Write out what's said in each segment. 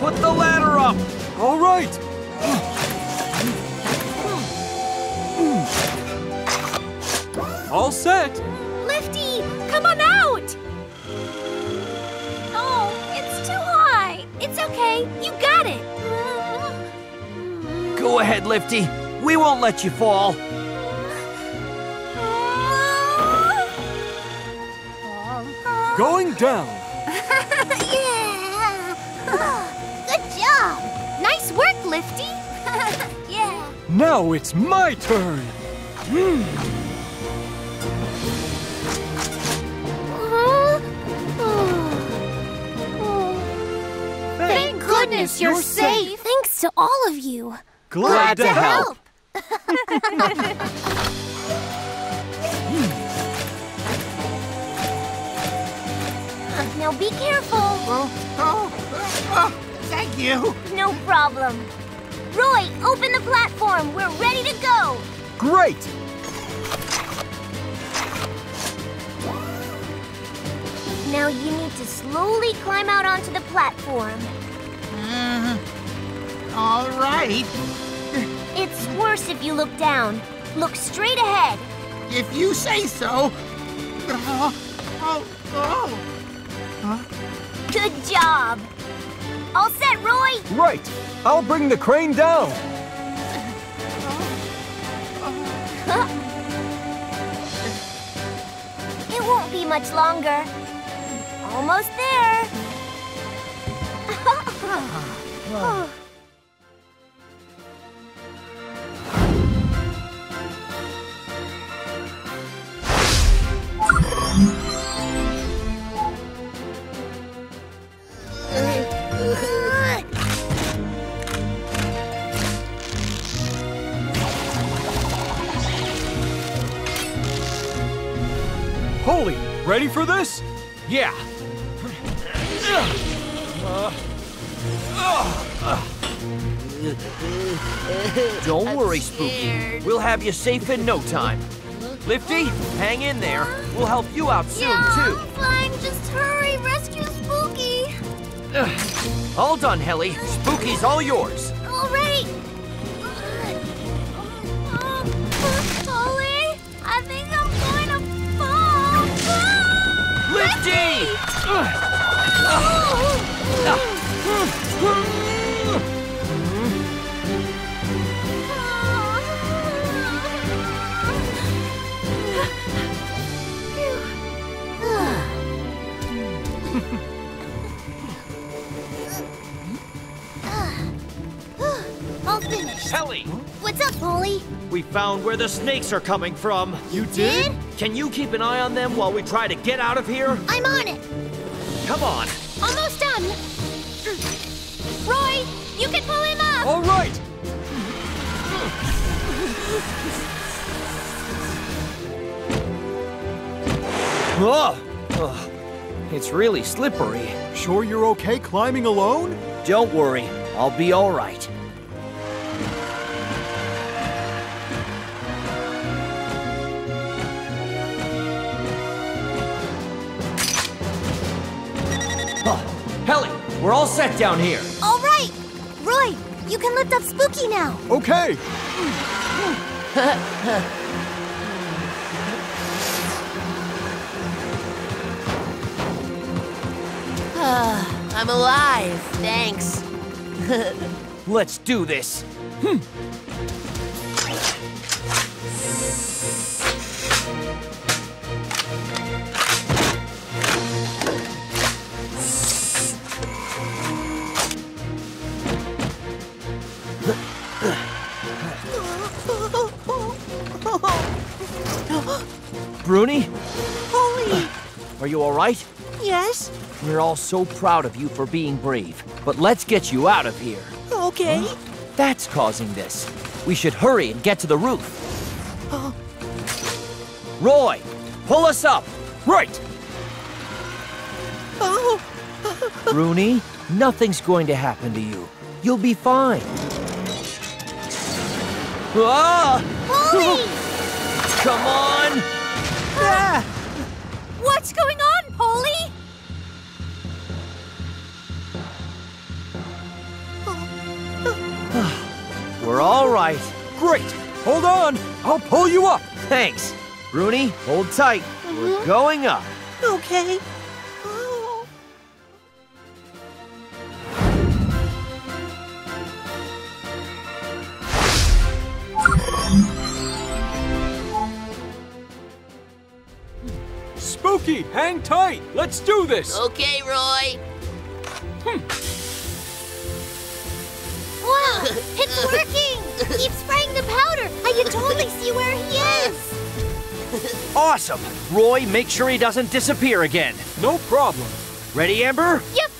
Put the ladder up! All right! All set! Lifty, come on out! Oh, it's too high. It's okay, you got it. Go ahead, Lifty. We won't let you fall. Going down. Yeah. Good job. Nice work, Lifty. Yeah. Now it's my turn. Thank goodness you're safe. Thanks to all of you. Glad to help. Now be careful. Thank you. No problem. Roy, open the platform. We're ready to go. Great. Now you need to slowly climb out onto the platform. All right. It's worse if you look down. Look straight ahead. If you say so. Huh? Good job! All set, Roy! Right! I'll bring the crane down! It won't be much longer. Almost there! Holy, ready for this? Yeah. Don't worry, Spooky. We'll have you safe in no time. Lifty, hang in there. We'll help you out soon, too. I'm flying. Just hurry. Rescue Spooky. All done, Helly. Spooky's all yours. All right. Polly, I think I'm going to fall. Lifty! All finished. Helly! What's up, Polly? We found where the snakes are coming from. You did? Can you keep an eye on them while we try to get out of here? I'm on it. Come on. Almost done. Roy, you can pull him up. All right. It's really slippery. Sure you're okay climbing alone? Don't worry. I'll be all right. Helly, we're all set down here. All right. Roy, you can lift up Spooky now. Okay. I'm alive, thanks. Let's do this. Bruni? Polly! Are you all right? Yes. We're all so proud of you for being brave, but let's get you out of here. Okay. That's causing this. We should hurry and get to the roof. Roy, pull us up. Right. Bruni, nothing's going to happen to you. You'll be fine. Polly! Come on! What's going on, Polly? All right. Great. Hold on. I'll pull you up. Thanks. Bruni, hold tight. We're going up. Okay. Oh. Spooky, hang tight. Let's do this. Okay, Roy. Wow, it's working. Keep spraying the powder. I can totally see where he is. Awesome! Roy, make sure he doesn't disappear again. No problem. Ready, Amber? Yep.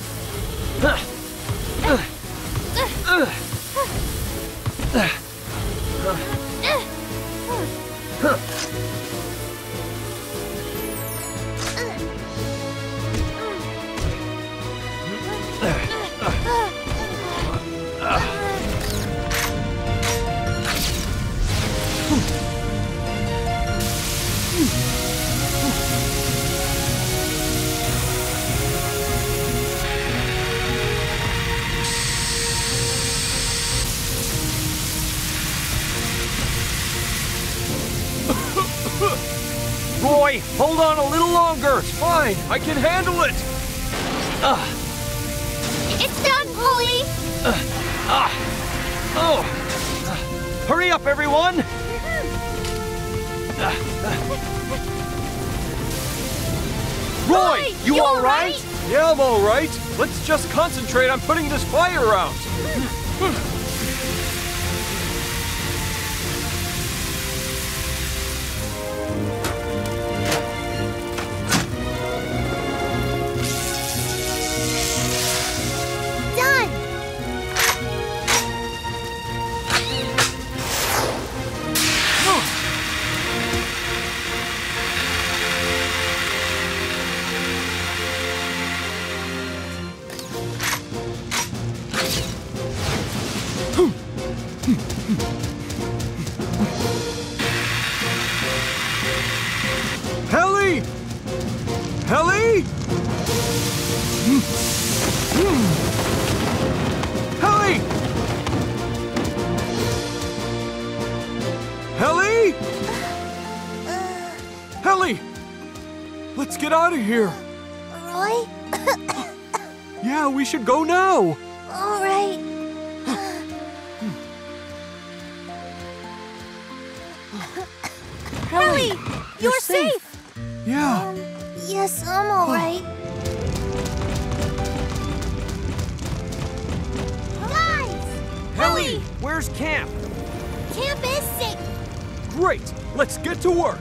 Roy, hold on a little longer. It's fine. I can handle it. It's done, Polly. Hurry up, everyone. Roy, you all right? Yeah, I'm all right. Let's just concentrate on putting this fire out. HELLY! HELLY! HELLY! HELLY! HELLY! Let's get out of here! Roy? Yeah, we should go now! All right. HELLY, you're safe! Yeah. Yes, I'm all right. Guys! HELLY, where's camp? Camp is safe. Great, let's get to work.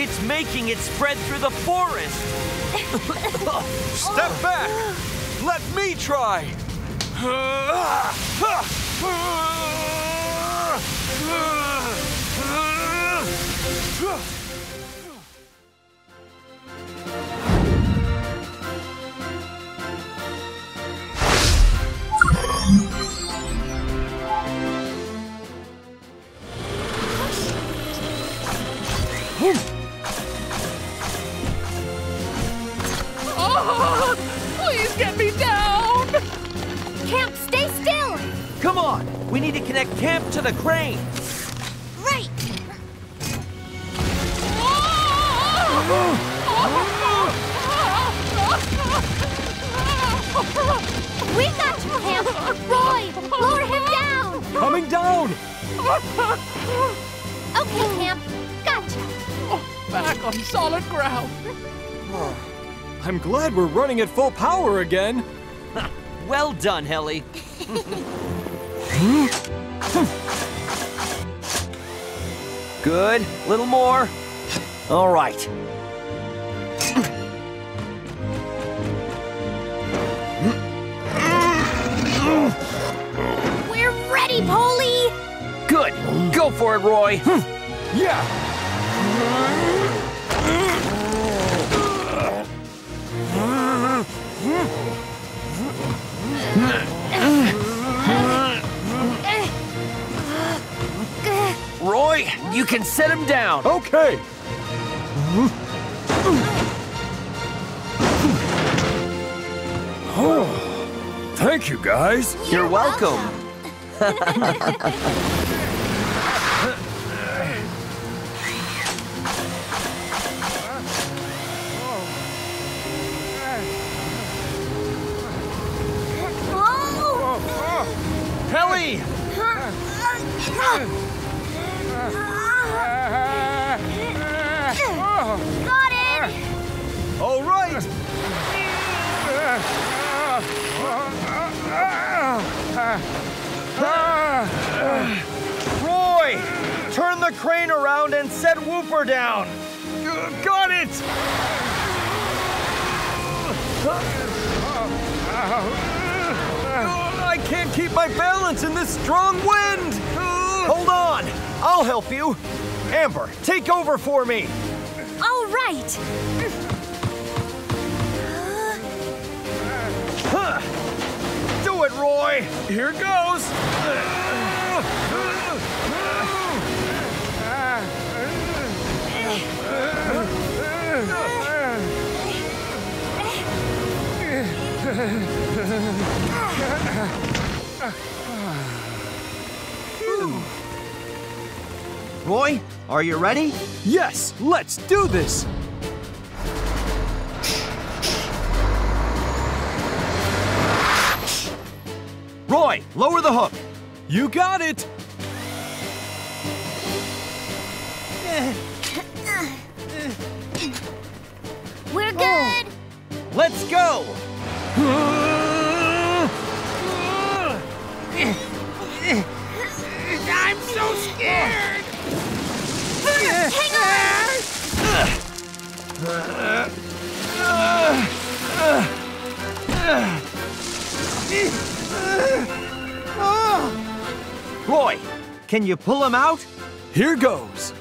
It's making it spread through the forest. Step back. Let me try. Please get me down! Camp, stay still! Come on! We need to connect Camp to the crane! Right! We got you, Camp! Roy, lower him down! Coming down! Okay, Camp. Gotcha! Back on solid ground. I'm glad we're running at full power again. Well done, HELLY. Good. Little more. All right. for it, Roy. Roy, you can set him down. Okay. Oh, thank you, guys. You're welcome. Helly! Got it! All right! Roy! Turn the crane around and set Whooper down! Got it! I can't keep my balance in this strong wind! Hold on! I'll help you! Amber, take over for me! All right! Do it, Roy! Here goes! Roy, are you ready? Yes, let's do this! Roy, lower the hook. You got it! We're good! Let's go! I'm so scared! Roy, can you pull him out? Here goes.